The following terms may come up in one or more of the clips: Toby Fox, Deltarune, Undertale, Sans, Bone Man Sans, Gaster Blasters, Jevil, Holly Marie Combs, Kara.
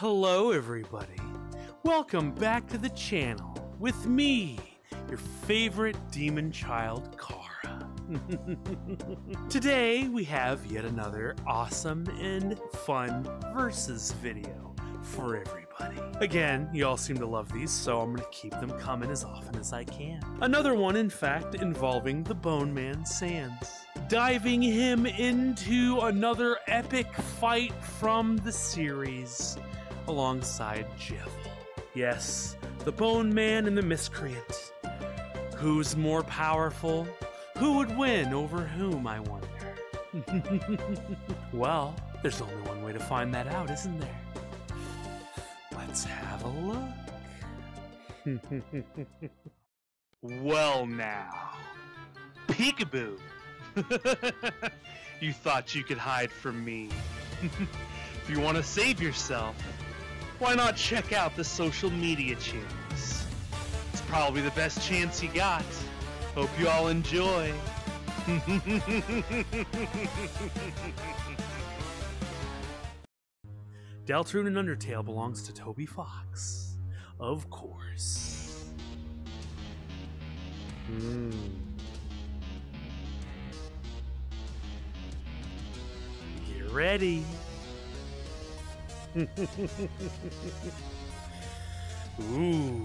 Hello everybody, welcome back to the channel with me, your favorite demon child, Kara. Today we have yet another awesome and fun versus video for everybody. Again, you all seem to love these, so I'm going to keep them coming as often as I can. Another one, in fact, involving the Bone Man Sans. Diving him into another epic fight from the series, alongside Jevil. Yes, the Bone Man and the Miscreant. Who's more powerful? Who would win over whom, I wonder? Well, there's only one way to find that out, isn't there? Let's have a look. Well now, peekaboo. You thought you could hide from me. If you want to save yourself, why not check out the social media channels? It's probably the best chance you got. Hope you all enjoy. Deltarune and Undertale belongs to Toby Fox. Of course. Get ready. Ooh.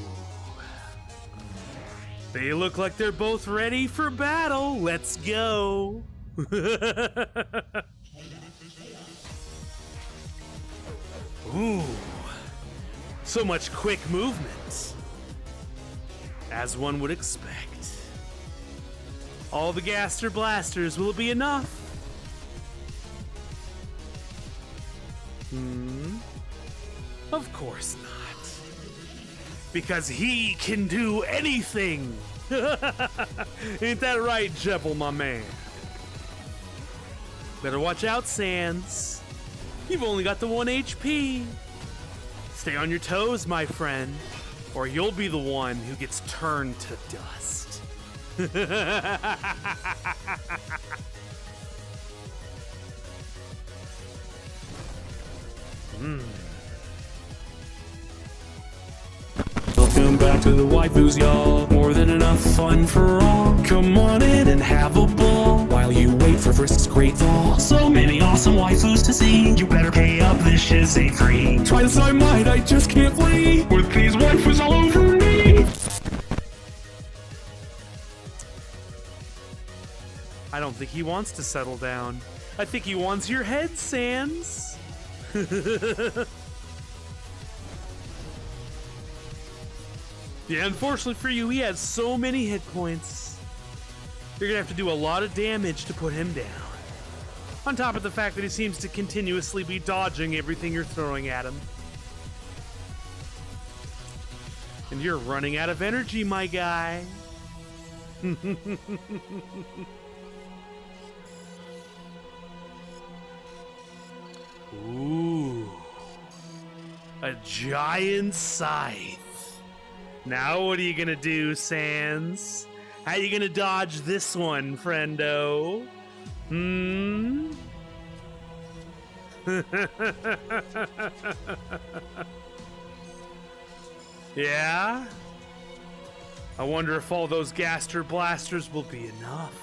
They look like they're both ready for battle. Let's go. Ooh. So much quick movement. As one would expect. All the Gaster Blasters, will it be enough? Of course not. Because he can do anything! Ain't that right, Jevil, my man? Better watch out, Sans. You've only got the 1 HP. Stay on your toes, my friend, or you'll be the one who gets turned to dust. Welcome back to the waifus, y'all. More than enough fun for all. Come on in and have a ball while you wait for Frisk's great fall. So many awesome waifus to see. You better pay up, this shit's ain't free. Try this I might, I just can't flee with these waifus all over me. I don't think he wants to settle down. I think he wants your head, Sans. Yeah, unfortunately for you, he has so many hit points. You're gonna have to do a lot of damage to put him down. On top of the fact that he seems to continuously be dodging everything you're throwing at him. And you're running out of energy, my guy. Ooh, a giant scythe. Now what are you gonna do, Sans? How are you gonna dodge this one, friendo? Yeah? I wonder if all those Gaster Blasters will be enough.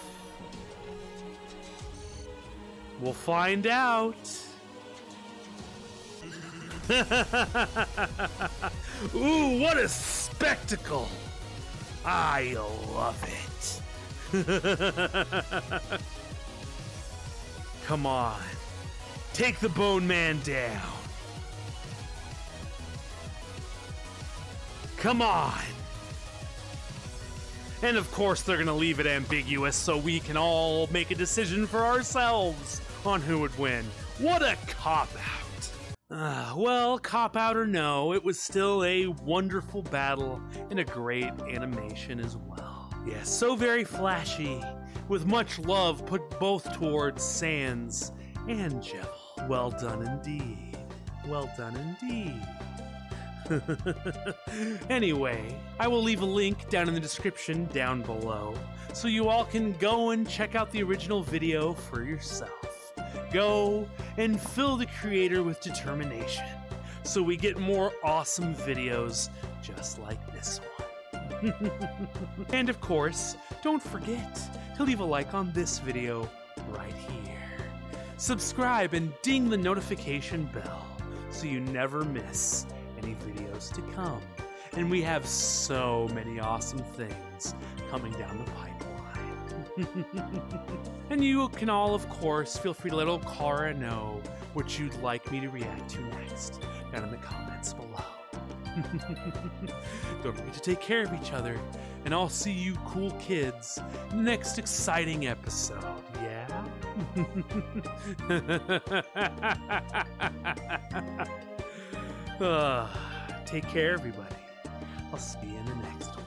We'll find out. Ooh, what a spectacle! I love it. Come on, take the Bone Man down. Come on. And of course they're gonna leave it ambiguous so we can all make a decision for ourselves on who would win. What a cop-out. Well, cop out or no, it was still a wonderful battle and a great animation as well. Yeah, so very flashy, with much love put both towards Sans and Jevil. Well done indeed. Well done indeed. Anyway, I will leave a link down in the description down below, so you all can go and check out the original video for yourself. Go and fill the creator with determination, so we get more awesome videos just like this one. And of course, don't forget to leave a like on this video right here. Subscribe and ding the notification bell so you never miss any videos to come. And we have so many awesome things coming down the pipeline. And you can all, of course, feel free to let old Kara know what you'd like me to react to next down in the comments below. Don't forget to take care of each other, and I'll see you cool kids next exciting episode, yeah? Take care, everybody. I'll see you in the next one.